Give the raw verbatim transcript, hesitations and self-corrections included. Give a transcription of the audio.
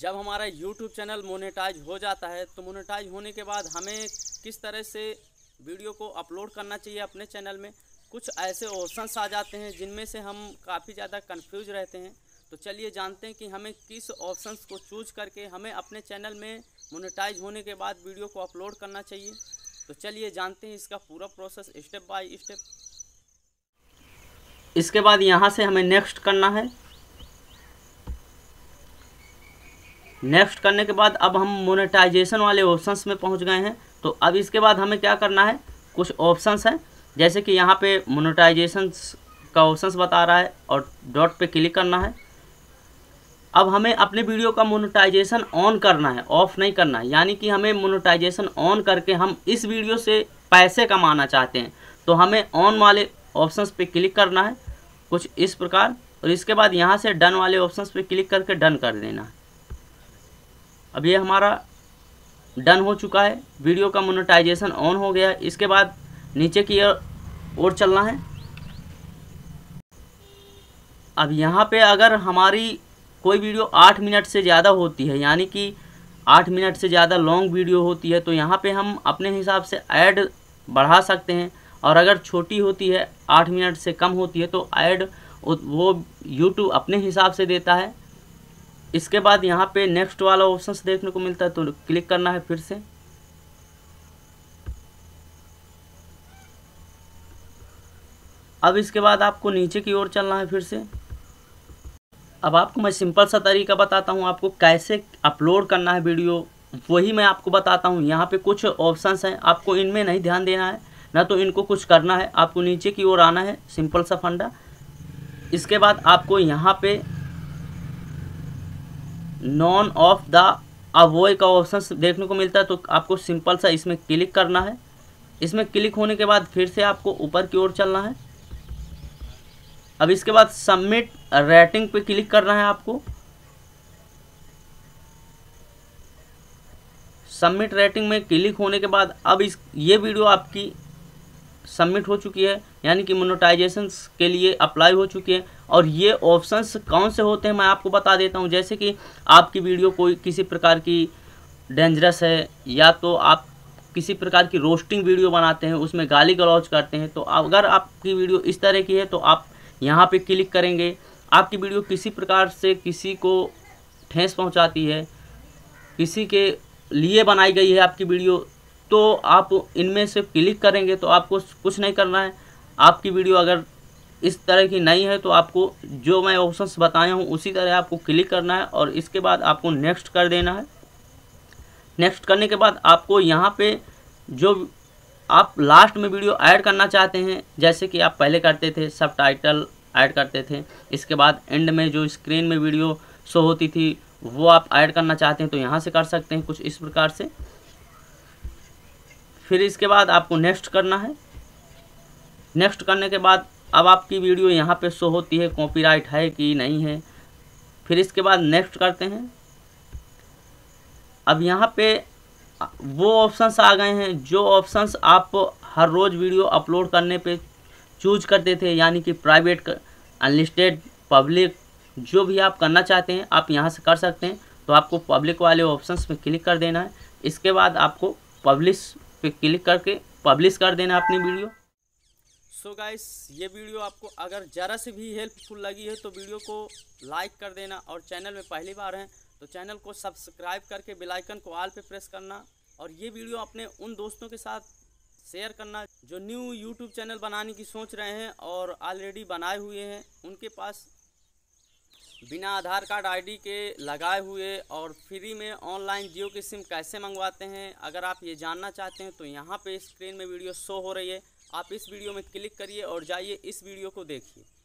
जब हमारा YouTube channel monetise हो जाता है तो मोनेटाइज होने के बाद हमें किस तरह से वीडियो को अपलोड करना चाहिए अपने चैनल में, कुछ ऐसे ऑप्शंस आ जाते हैं जिनमें से हम काफ़ी ज़्यादा कंफ्यूज रहते हैं। तो चलिए जानते हैं कि हमें किस ऑप्शंस को चूज करके हमें अपने चैनल में मोनेटाइज होने के बाद वीडियो को अपलोड करना चाहिए। तो चलिए जानते हैं इसका पूरा प्रोसेस स्टेप बाय स्टेप। इसके बाद यहाँ से हमें नेक्स्ट करना है। नेक्स्ट करने के बाद अब हम मोनेटाइजेशन वाले ऑप्शंस में पहुँच गए हैं। तो अब इसके बाद हमें क्या करना है, कुछ ऑप्शंस हैं जैसे कि यहाँ पे मोनेटाइजेशन का ऑप्शंस बता रहा है और डॉट पे क्लिक करना है। अब हमें अपने वीडियो का मोनेटाइजेशन ऑन करना है, ऑफ नहीं करना है, यानी कि हमें मोनेटाइजेशन ऑन करके हम इस वीडियो से पैसे कमाना चाहते हैं। तो हमें ऑन वाले ऑप्शंस पे क्लिक करना है कुछ इस प्रकार, और इसके बाद यहाँ से डन वाले ऑप्शंस पे क्लिक करके डन कर देना है। अब ये हमारा डन हो चुका है, वीडियो का मोनेटाइजेशन ऑन हो गया। इसके बाद नीचे की ओर चलना है। अब यहाँ पे अगर हमारी कोई वीडियो आठ मिनट से ज़्यादा होती है, यानी कि आठ मिनट से ज़्यादा लॉन्ग वीडियो होती है, तो यहाँ पे हम अपने हिसाब से ऐड बढ़ा सकते हैं। और अगर छोटी होती है, आठ मिनट से कम होती है, तो ऐड वो YouTube अपने हिसाब से देता है। इसके बाद यहाँ पे नेक्स्ट वाला ऑप्शंस देखने को मिलता है, तो क्लिक करना है फिर से। अब इसके बाद आपको नीचे की ओर चलना है फिर से। अब आपको मैं सिंपल सा तरीका बताता हूँ आपको कैसे अपलोड करना है वीडियो, वही मैं आपको बताता हूँ। यहाँ पे कुछ ऑप्शंस हैं, आपको इनमें नहीं ध्यान देना है, ना तो इनको कुछ करना है। आपको नीचे की ओर आना है, सिंपल सा फंडा। इसके बाद आपको यहाँ पे नॉन ऑफ द अवॉय का ऑप्शन देखने को मिलता है, तो आपको सिंपल सा इसमें क्लिक करना है। इसमें क्लिक होने के बाद फिर से आपको ऊपर की ओर चलना है। अब इसके बाद सबमिट रेटिंग पे क्लिक करना है आपको। सबमिट रेटिंग में क्लिक होने के बाद अब इस ये वीडियो आपकी सबमिट हो चुकी है, यानी कि मोनेटाइजेशन के लिए अप्लाई हो चुकी है। और ये ऑप्शंस कौन से होते हैं मैं आपको बता देता हूँ। जैसे कि आपकी वीडियो कोई किसी प्रकार की डेंजरस है, या तो आप किसी प्रकार की रोस्टिंग वीडियो बनाते हैं, उसमें गाली गलौज करते हैं, तो अगर आपकी वीडियो इस तरह की है तो आप यहाँ पे क्लिक करेंगे। आपकी वीडियो किसी प्रकार से किसी को ठेस पहुँचाती है, किसी के लिए बनाई गई है आपकी वीडियो, तो आप इनमें से क्लिक करेंगे। तो आपको कुछ नहीं करना है। आपकी वीडियो अगर इस तरह की नहीं है तो आपको जो मैं ऑप्शंस बताया हूँ उसी तरह आपको क्लिक करना है, और इसके बाद आपको नेक्स्ट कर देना है। नेक्स्ट करने के बाद आपको यहाँ पे जो आप लास्ट में वीडियो ऐड करना चाहते हैं, जैसे कि आप पहले करते थे सबटाइटल ऐड करते थे, इसके बाद एंड में जो स्क्रीन में वीडियो शो होती थी वो आप ऐड करना चाहते हैं, तो यहाँ से कर सकते हैं कुछ इस प्रकार से। फिर इसके बाद आपको नेक्स्ट करना है। नेक्स्ट करने के बाद अब आपकी वीडियो यहाँ पे शो होती है, कॉपीराइट है कि नहीं है। फिर इसके बाद नेक्स्ट करते हैं। अब यहाँ पे वो ऑप्शंस आ गए हैं जो ऑप्शंस आप हर रोज़ वीडियो अपलोड करने पे चूज करते थे, यानी कि प्राइवेट, अनलिस्टेड, पब्लिक, जो भी आप करना चाहते हैं आप यहाँ से कर सकते हैं। तो आपको पब्लिक वाले ऑप्शंस पे क्लिक कर देना है। इसके बाद आपको पब्लिश पे क्लिक करके पब्लिश कर देना अपनी वीडियो। सो गाइस, ये वीडियो आपको अगर ज़रा से भी हेल्पफुल लगी है तो वीडियो को लाइक कर देना, और चैनल में पहली बार हैं तो चैनल को सब्सक्राइब करके बेल आइकन को ऑल पे प्रेस करना, और ये वीडियो अपने उन दोस्तों के साथ शेयर करना जो न्यू यूट्यूब चैनल बनाने की सोच रहे हैं और ऑलरेडी बनाए हुए हैं, उनके पास बिना आधार कार्ड आईडी के लगाए हुए और फ्री में ऑनलाइन जियो की सिम कैसे मंगवाते हैं, अगर आप ये जानना चाहते हैं तो यहाँ पे स्क्रीन में वीडियो शो हो रही है। आप इस वीडियो में क्लिक करिए और जाइए इस वीडियो को देखिए।